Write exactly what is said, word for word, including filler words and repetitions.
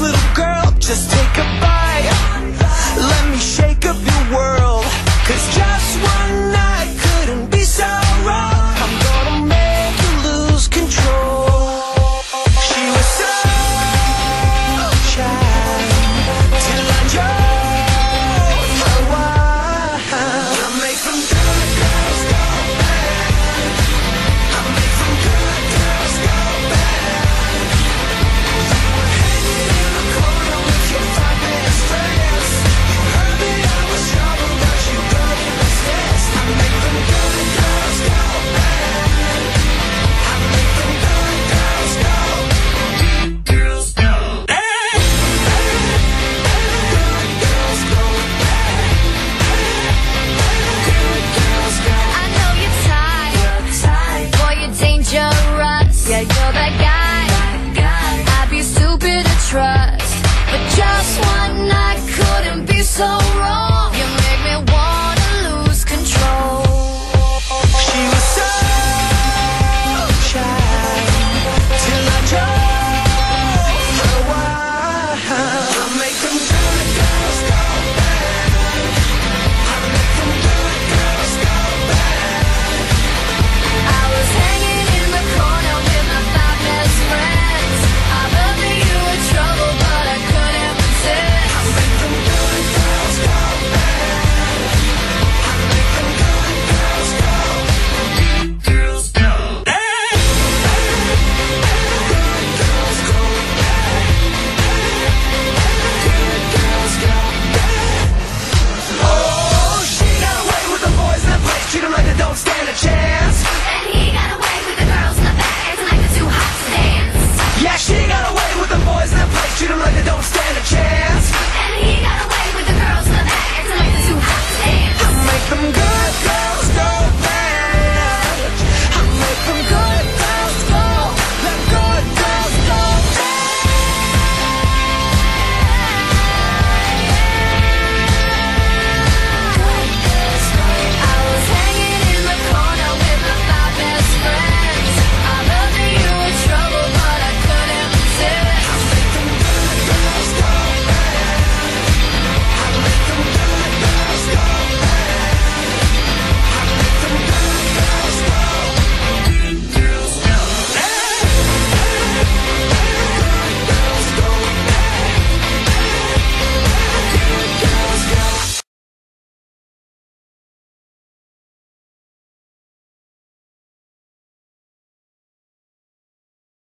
Little girl, just take a bite.